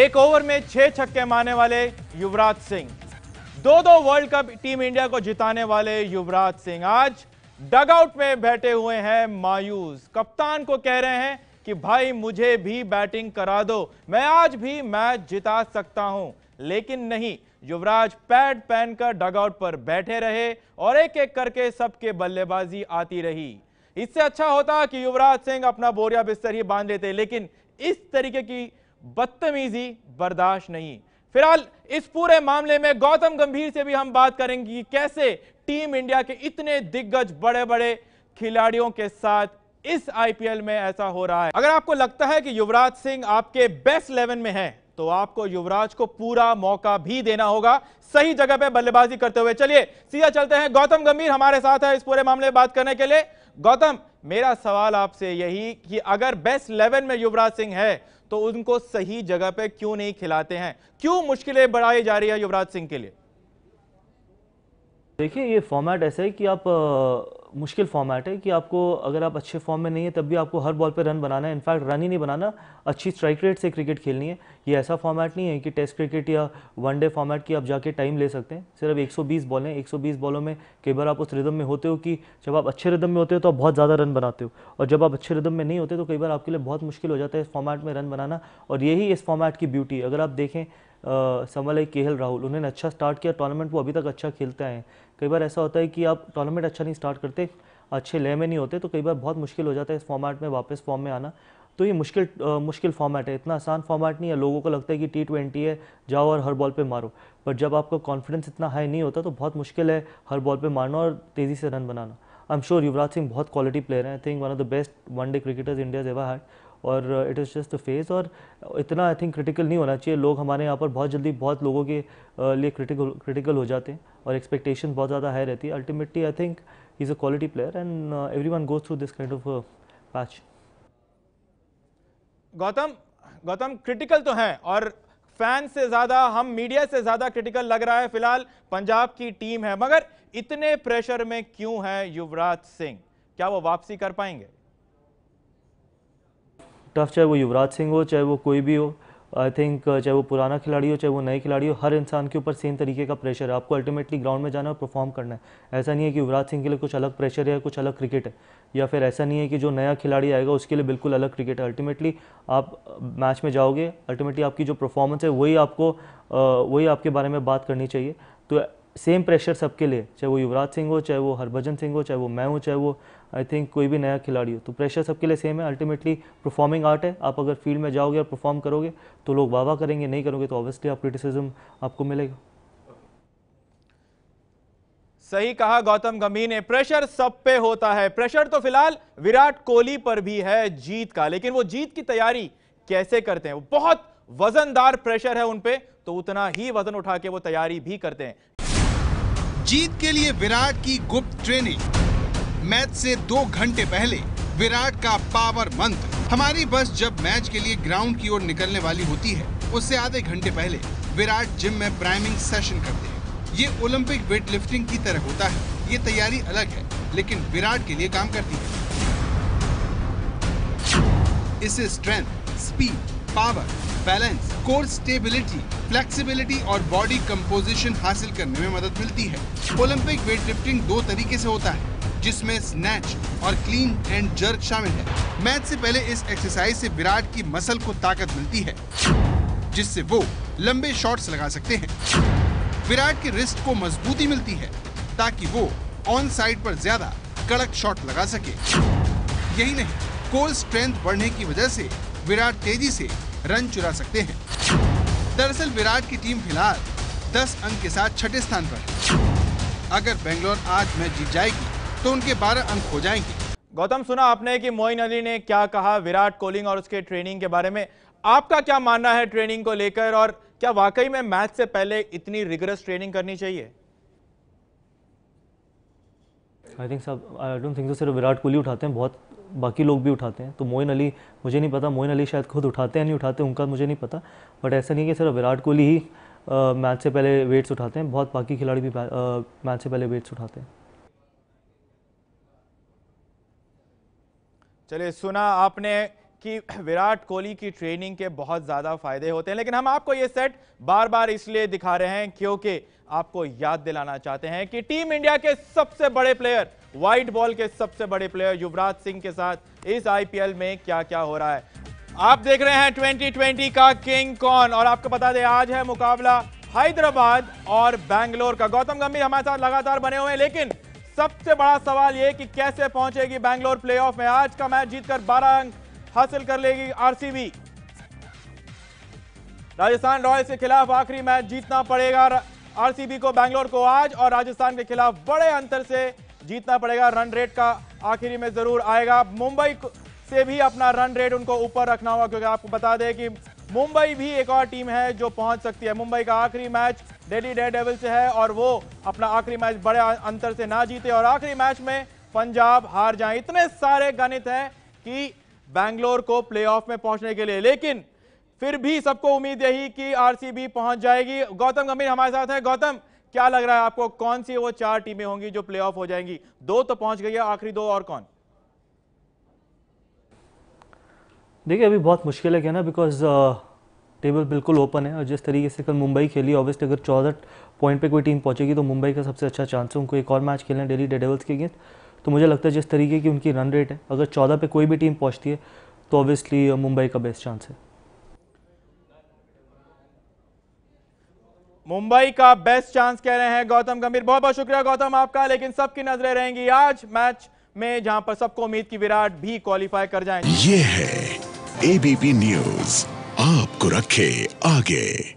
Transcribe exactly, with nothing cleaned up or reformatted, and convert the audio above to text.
एक ओवर में छह छक्के मारने वाले युवराज सिंह, दो दो वर्ल्ड कप टीम इंडिया को जिताने वाले युवराज सिंह आज डगआउट में बैठे हुए हैं मायूस। कप्तान को कह रहे हैं कि भाई मुझे भी बैटिंग करा दो, मैं आज भी मैच जिता सकता हूं। लेकिन नहीं, युवराज पैड पहनकर डगआउट पर बैठे रहे और एक एक करके सबके बल्लेबाजी आती रही। इससे अच्छा होता कि युवराज सिंह अपना बोरिया बिस्तर ही बांध लेते, लेकिन इस तरीके की बदतमीजी बर्दाश्त नहीं। फिलहाल इस पूरे मामले में गौतम गंभीर से भी हम बात करेंगे कि कैसे टीम इंडिया के इतने दिग्गज बड़े बड़े खिलाड़ियों के साथ इस आईपीएल में ऐसा हो रहा है। अगर आपको लगता है कि युवराज सिंह आपके बेस्ट इलेवन में है तो आपको युवराज को पूरा मौका भी देना होगा सही जगह पे बल्लेबाजी करते हुए। चलिए सीधा चलते हैं, गौतम गंभीर हमारे साथ है इस पूरे मामले में बात करने के लिए। गौतम, मेरा सवाल आपसे यही कि अगर बेस्ट इलेवन में युवराज सिंह है तो उनको सही जगह पे क्यों नहीं खिलाते हैं, क्यों मुश्किलें बढ़ाई जा रही है युवराज सिंह के लिए? देखिए, ये फॉर्मेट ऐसा है कि आप आ, मुश्किल फॉर्मेट है कि आपको, अगर आप अच्छे फॉर्म में नहीं है तब भी आपको हर बॉल पे रन बनाना है। इनफैक्ट रन ही नहीं बनाना, अच्छी स्ट्राइक रेट से क्रिकेट खेलनी है। ये ऐसा फॉर्मेट नहीं है कि टेस्ट क्रिकेट या वनडे फॉर्मेट की आप जाके टाइम ले सकते हैं। सिर्फ एक सौ बीस बॉल हैं, एक सौ बीस बॉलों में कई बार आप उस रिदम में होते हो कि जब आप अच्छे रिदम में होते हो तो आप बहुत ज़्यादा रन बनाते हो, और जब आप अच्छे रिदम में नहीं होते तो कई बार आपके लिए बहुत मुश्किल हो जाता है इस फॉर्मेट में रन बनाना। और यही इस फॉर्मेट की ब्यूटी है। अगर आप देखें समर लाइक के एल राहुल, उन्होंने अच्छा स्टार्ट किया टूर्नामेंट, वो अभी तक अच्छा खेलता है। कई बार ऐसा होता है कि आप टूर्नामेंट अच्छा नहीं स्टार्ट करते, अच्छे लय में नहीं होते, तो कई बार बहुत मुश्किल हो जाता है इस फॉर्मेट में वापस फॉर्म में आना। तो ये मुश्किल आ, मुश्किल फॉर्मेट है, इतना आसान फॉर्मेट नहीं है। लोगों को लगता है कि टी ट्वेंटी है, जाओ और हर बॉल पे मारो, बट जब आपका कॉन्फिडेंस इतना हाई नहीं होता तो बहुत मुश्किल है हर बॉल पे मारना और तेज़ी से रन बनाना। I am sure Yuvraj Singh बहुत क्वालिटी प्लेयर है। I think one of the best one day cricketers India ever had, और it is just the phase. और इतना आई थिंक क्रिटिकल नहीं होना चाहिए। लोग हमारे यहाँ पर बहुत जल्दी बहुत लोगों के लिए क्रिटिकल क्रिटिकल हो जाते हैं और एक्सपेक्टेशन बहुत ज़्यादा हाई रहती है। Ultimately I think he is a quality player and every one goes through this kind of match. Gautam Gautam critical तो हैं, और फैन से ज़्यादा, हम मीडिया से ज़्यादा क्रिटिकल लग रहा है फिलहाल पंजाब की टीम है, मगर इतने प्रेशर में क्यों है युवराज सिंह? क्या वो वापसी कर पाएंगे? टफ, चाहे वो युवराज सिंह हो, चाहे वो कोई भी हो, आई थिंक चाहे वो पुराना खिलाड़ी हो, चाहे वो नए खिलाड़ी हो, हर इंसान के ऊपर सेम तरीके का प्रेशर है। आपको अल्टीमेटली ग्राउंड में जाना है और परफॉर्म करना है। ऐसा नहीं है कि युवराज सिंह के लिए कुछ अलग प्रेशर है, कुछ अलग क्रिकेट है, या फिर ऐसा नहीं है कि जो नया खिलाड़ी आएगा उसके लिए बिल्कुल अलग क्रिकेट है। अल्टीमेटली आप मैच में जाओगे, अल्टीमेटली आपकी जो परफॉर्मेंस है वही आपको वही आपके बारे में बात करनी चाहिए। तो सेम प्रेशर सबके लिए, चाहे वो युवराज सिंह हो, चाहे वो हरभजन सिंह हो, चाहे वो मैं हूँ, चाहे वो आई थिंक कोई भी नया खिलाड़ी हो, तो प्रेशर सबके लिए सेम है। अल्टीमेटली परफॉर्मिंग आर्ट है। आप अगर फील्ड में जाओगे और परफॉर्म करोगे तो लोग वाह वाह करेंगे, नहीं करोगे तो ऑब्वियसली आप क्रिटिसिज्म आपको मिलेगा। सही कहा गौतम गंभीर ने, प्रेशर सब पे होता है। प्रेशर तो फिलहाल विराट कोहली पर भी है जीत का, लेकिन वो जीत की तैयारी कैसे करते हैं? वो बहुत वजनदार प्रेशर है उन पे, तो उतना ही वजन उठा के वो तैयारी भी करते हैं। जीत के लिए विराट की गुप्त ट्रेनिंग, मैच से दो घंटे पहले विराट का पावर मंत्र। हमारी बस जब मैच के लिए ग्राउंड की ओर निकलने वाली होती है उससे आधे घंटे पहले विराट जिम में प्राइमिंग सेशन करते हैं। ये ओलंपिक वेट लिफ्टिंग की तरह होता है, ये तैयारी अलग है लेकिन विराट के लिए काम करती है। इसे strength, speed, power, balance, core stability, flexibility और बॉडी कंपोजिशन हासिल करने में मदद मिलती है। ओलंपिक वेटलिफ्टिंग दो तरीके से होता है जिसमें स्नैच और क्लीन एंड जर्क शामिल है। मैच से पहले इस एक्सरसाइज से विराट की मसल को ताकत मिलती है जिससे वो लंबे शॉट्स लगा सकते हैं। विराट के रिस्ट को मजबूती मिलती है ताकि वो ऑन साइड पर ज्यादा कड़क शॉट लगा सके। यही नहीं, कोर स्ट्रेंथ बढ़ने की वजह से विराट तेजी से रन चुरा सकते हैं। दरअसल विराट की टीम फिलहाल दस अंक के साथ छठे स्थान पर है। अगर बेंगलोर आज मैच जीत जाएगी तो उनके बारह अंक हो जाएंगे। गौतम, सुना आपने कि मोइन अली ने क्या कहा विराट कोहली और उसके ट्रेनिंग के बारे में। आपका क्या मानना है ट्रेनिंग को लेकर, और क्या वाकई में मैच से पहले इतनी रिगरस ट्रेनिंग करनी चाहिए? आई थिंक सब, आई डोंट थिंक तो सिर्फ विराट कोहली उठाते हैं, बहुत बाकी लोग भी उठाते हैं। तो मोइन अली, मुझे नहीं पता, मोइन अली शायद खुद उठाते हैं नहीं उठाते, उनका मुझे नहीं पता, बट ऐसा नहीं कि सिर्फ विराट कोहली ही मैच से पहले वेट्स उठाते हैं, बहुत बाकी खिलाड़ी भी मैच से पहले वेट्स उठाते हैं। चलिए, सुना आपने कि विराट कोहली की ट्रेनिंग के बहुत ज़्यादा फायदे होते हैं, लेकिन हम आपको ये सेट बार बार इसलिए दिखा रहे हैं क्योंकि आपको याद दिलाना चाहते हैं कि टीम इंडिया के सबसे बड़े प्लेयर, वाइट बॉल के सबसे बड़े प्लेयर युवराज सिंह के साथ इस आईपीएल में क्या क्या हो रहा है। आप देख रहे हैं ट्वेंटी ट्वेंटी का किंग कौन, और आपको बता दें आज है मुकाबला हैदराबाद और बैंगलोर का। गौतम गंभीर हमारे साथ लगातार बने हुए हैं, लेकिन सबसे बड़ा सवाल यह कि कैसे पहुंचेगी बैंगलोर प्लेऑफ में। आज का मैच जीतकर बारह अंक हासिल कर लेगी आरसीबी। राजस्थान रॉयल्स के खिलाफ आखिरी मैच जीतना पड़ेगा आरसीबी को, बैंगलोर को आज, और राजस्थान के खिलाफ बड़े अंतर से जीतना पड़ेगा। रन रेट का आखिरी में जरूर आएगा, मुंबई से भी अपना रन रेट उनको ऊपर रखना होगा, क्योंकि आपको बता दें कि मुंबई भी एक और टीम है जो पहुंच सकती है। मुंबई का आखिरी मैच दिल्ली डेयरडेविल्स से है और वो अपना आखिरी मैच बड़े अंतर से ना जीते और आखिरी मैच में पंजाब हार जाए। इतने सारे गणित हैं कि बैंगलोर को प्लेऑफ में पहुंचने के लिए, लेकिन फिर भी सबको उम्मीद यही कि आरसीबी पहुंच जाएगी। गौतम गंभीर हमारे साथ है। गौतम, क्या लग रहा है आपको, कौन सी वो चार टीमें होंगी जो प्लेऑफ हो जाएंगी? दो तो पहुंच गई है, आखिरी दो और कौन? देखिए अभी बहुत मुश्किल है क्या ना, बिकॉज टेबल बिल्कुल ओपन है और जिस तरीके से कल मुंबई खेली, ऑब्वियसली अगर चौदह पॉइंट पे कोई टीम पहुंचेगी तो मुंबई का सबसे अच्छा चांस है। उनको एक और मैच खेलना है दिल्ली डेयरडेविल्स के अगेंस्ट, तो मुझे लगता है जिस तरीके की उनकी रन रेट है, अगर चौदह पे कोई भी टीम पहुंचती है तो ऑब्वियसली मुंबई का बेस्ट चांस है। मुंबई का बेस्ट चांस कह रहे हैं गौतम गंभीर। बहुत बहुत शुक्रिया गौतम आपका, लेकिन सबकी नजरें रहेंगी आज मैच में जहां पर सबको उम्मीद की विराट भी क्वालिफाई कर जाएं। ये है एबीपी न्यूज, आपको रखे आगे।